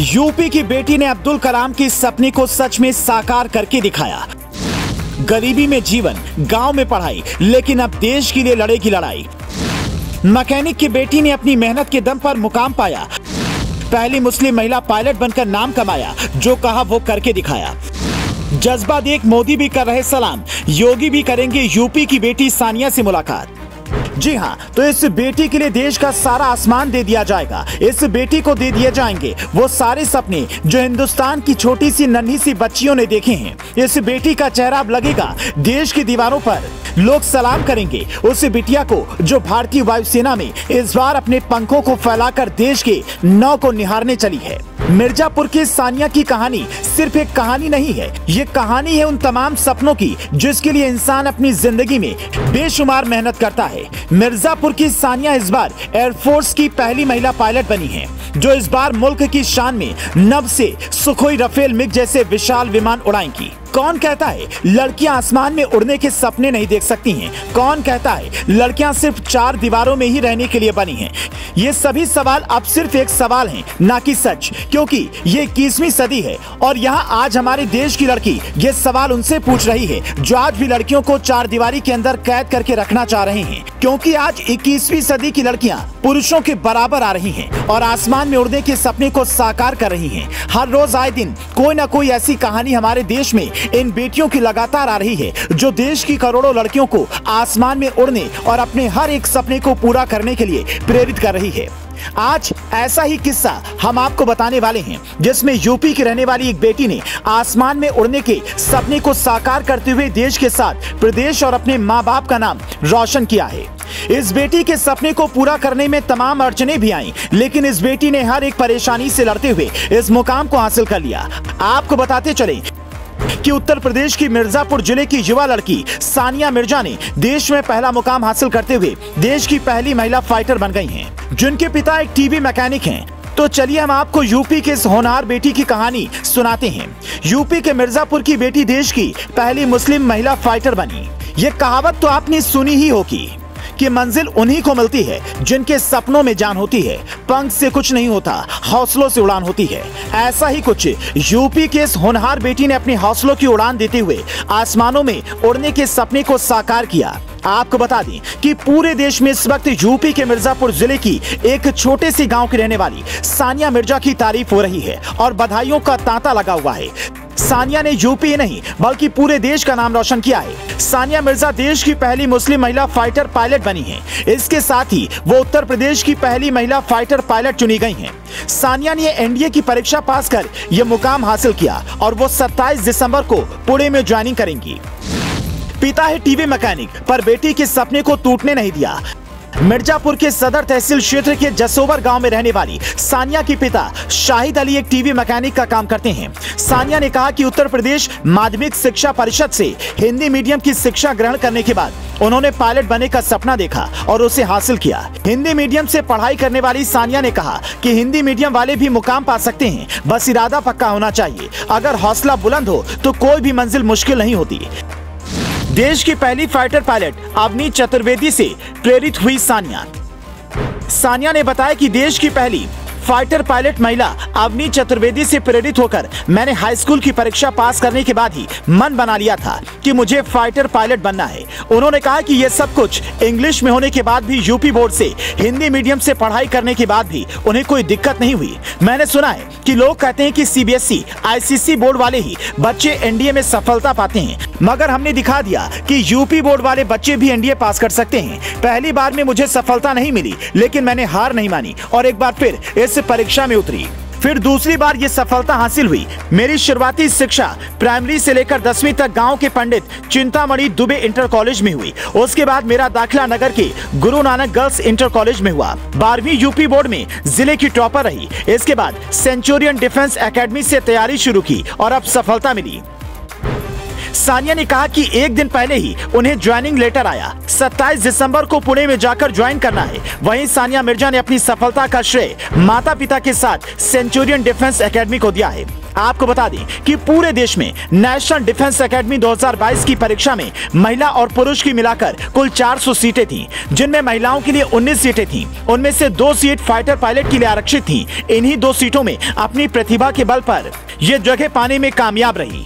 UP की बेटी ने अब्दुल कलाम के सपने को सच में साकार करके दिखाया। गरीबी में जीवन, गांव में पढ़ाई, लेकिन अब देश के लिए लड़ेगी लड़ाई। मैकेनिक की बेटी ने अपनी मेहनत के दम पर मुकाम पाया। पहली मुस्लिम महिला पायलट बनकर नाम कमाया। जो कहा वो करके दिखाया। जज्बा देख मोदी भी कर रहे सलाम, योगी भी करेंगे यूपी की बेटी सानिया से मुलाकात। जी हाँ, तो इस बेटी के लिए देश का सारा आसमान दे दिया जाएगा। इस बेटी को दे दिए जाएंगे वो सारे सपने जो हिंदुस्तान की छोटी सी नन्ही सी बच्चियों ने देखे हैं। इस बेटी का चेहरा अब लगेगा देश की दीवारों पर। लोग सलाम करेंगे उस बिटिया को जो भारतीय वायुसेना में इस बार अपने पंखों को फैलाकर देश के नौ को निहारने चली है। मिर्जापुर की सानिया की कहानी सिर्फ एक कहानी नहीं है, ये कहानी है उन तमाम सपनों की जिसके लिए इंसान अपनी जिंदगी में बेशुमार मेहनत करता है। मिर्जापुर की सानिया इस बार एयरफोर्स की पहली महिला पायलट बनी है, जो इस बार मुल्क की शान में नभ से सुखोई, राफेल, मिग जैसे विशाल विमान उड़ाएंगी। कौन कहता है लड़कियां आसमान में उड़ने के सपने नहीं देख सकती हैं? कौन कहता है लड़कियां सिर्फ चार दीवारों में ही रहने के लिए बनी हैं? ये सभी सवाल अब सिर्फ एक सवाल हैं, ना कि सच, क्योंकि ये 21वीं सदी है और यहाँ आज हमारे देश की लड़की ये सवाल उनसे पूछ रही है जो आज भी लड़कियों को चार दीवारी के अंदर कैद करके रखना चाह रहे हैं। क्योंकि आज 21वीं सदी की लड़कियाँ पुरुषों के बराबर आ रही है और आसमान में उड़ने के सपने को साकार कर रही है। हर रोज आए दिन कोई ना कोई ऐसी कहानी हमारे देश में इन बेटियों की लगातार आ रही है जो देश की करोड़ों लड़कियों को आसमान में उड़ने और अपने हर एक सपने को पूरा करने के लिए प्रेरित कर रही है। आज ऐसा ही किस्सा हम आपको बताने वाले हैं जिसमें यूपी की रहने वाली एक बेटी ने आसमान में उड़ने के सपने को साकार करते हुए देश के साथ प्रदेश और अपने माँ बाप का नाम रोशन किया है। इस बेटी के सपने को पूरा करने में तमाम अड़चने भी आईं, लेकिन इस बेटी ने हर एक परेशानी से लड़ते हुए इस मुकाम को हासिल कर लिया। आपको बताते चले कि उत्तर प्रदेश की मिर्जापुर जिले की युवा लड़की सानिया मिर्जा ने देश में पहला मुकाम हासिल करते हुए देश की पहली महिला फाइटर बन गई हैं, जिनके पिता एक टीवी मैकेनिक हैं। तो चलिए हम आपको यूपी के इस होनहार बेटी की कहानी सुनाते हैं। यूपी के मिर्जापुर की बेटी देश की पहली मुस्लिम महिला फाइटर बनी। ये कहावत तो आपने सुनी ही होगी कि मंजिल उन्हीं को मिलती है जिनके सपनों में जान होती है। पंख से कुछ नहीं होता, हौसलों से उड़ान होती है। ऐसा ही कुछ यूपी के इस होनहार बेटी ने अपने हौसलों की उड़ान देते हुए आसमानों में उड़ने के सपने को साकार किया। आपको बता दें कि पूरे देश में इस वक्त यूपी के मिर्जापुर जिले की एक छोटे से गांव की रहने वाली सानिया मिर्जा की तारीफ हो रही है और बधाइयों का तांता लगा हुआ है। सानिया ने यूपी नहीं बल्कि पूरे देश का नाम रोशन किया है। सानिया मिर्जा देश की पहली मुस्लिम महिला फाइटर पायलट बनी हैं। इसके साथ ही वो उत्तर प्रदेश की पहली महिला फाइटर पायलट चुनी गई हैं। सानिया ने एनडीए की परीक्षा पास कर ये मुकाम हासिल किया और वो 27 दिसंबर को पुणे में ज्वाइनिंग करेंगी। पिता है टीवी मैकेनिक पर बेटी के सपने को टूटने नहीं दिया। मिर्जापुर के सदर तहसील क्षेत्र के जसोवर गांव में रहने वाली सानिया के पिता शाहिद अली एक टीवी मैकेनिक का काम करते हैं। सानिया ने कहा कि उत्तर प्रदेश माध्यमिक शिक्षा परिषद से हिंदी मीडियम की शिक्षा ग्रहण करने के बाद उन्होंने पायलट बनने का सपना देखा और उसे हासिल किया। हिंदी मीडियम से पढ़ाई करने वाली सानिया ने कहा कि हिंदी मीडियम वाले भी मुकाम पा सकते हैं, बस इरादा पक्का होना चाहिए। अगर हौसला बुलंद हो तो कोई भी मंजिल मुश्किल नहीं होती। देश की पहली फाइटर पायलट अवनी चतुर्वेदी से प्रेरित हुई सानिया। सानिया ने बताया कि देश की पहली फाइटर पायलट महिला अवनी चतुर्वेदी से प्रेरित होकर मैंने हाई स्कूल की परीक्षा पास करने के बाद ही मन बना लिया था कि मुझे फाइटर पायलट बनना है। उन्होंने कहा कि यह सब कुछ इंग्लिश में होने के बाद भी यूपी बोर्ड से हिंदी मीडियम से पढ़ाई करने के बाद भी उन्हें कोई दिक्कत नहीं हुई। मैंने सुना है कि लोग कहते हैं कि CBSE, ICC बोर्ड वाले ही बच्चे एनडीए में सफलता पाते हैं, मगर हमने दिखा दिया कि यूपी बोर्ड वाले बच्चे भी एनडीए पास कर सकते हैं। पहली बार में मुझे सफलता नहीं मिली, लेकिन मैंने हार नहीं मानी और एक बार फिर इस परीक्षा में उतरी। फिर दूसरी बार ये सफलता हासिल हुई। मेरी शुरुआती शिक्षा प्राइमरी से लेकर 10वीं तक गांव के पंडित चिंतामणि दुबे इंटर कॉलेज में हुई। उसके बाद मेरा दाखिला नगर के Guru Nanak girls inter college में हुआ। 12वीं यूपी बोर्ड में जिले की टॉपर रही। इसके बाद सेंचुरियन डिफेंस एकेडमी से तैयारी शुरू की और अब सफलता मिली। सानिया ने कहा कि एक दिन पहले ही उन्हें ज्वाइनिंग लेटर आया, 27 दिसंबर को पुणे में जाकर ज्वाइन करना है। वहीं सानिया मिर्जा ने अपनी सफलता का श्रेय माता पिता के साथ सेंचुरियन डिफेंस एकेडमी को दिया है। आपको बता दें कि पूरे देश में नेशनल डिफेंस एकेडमी 2022 की परीक्षा में महिला और पुरुष की मिलाकर कुल 400 सीटें थीं, जिनमें महिलाओं के लिए 19 सीटें थीं। उनमें से 2 सीट फाइटर पायलट के लिए आरक्षित थीं। इन्हीं 2 सीटों में अपनी प्रतिभा के बल पर यह जगह पाने में कामयाब रही।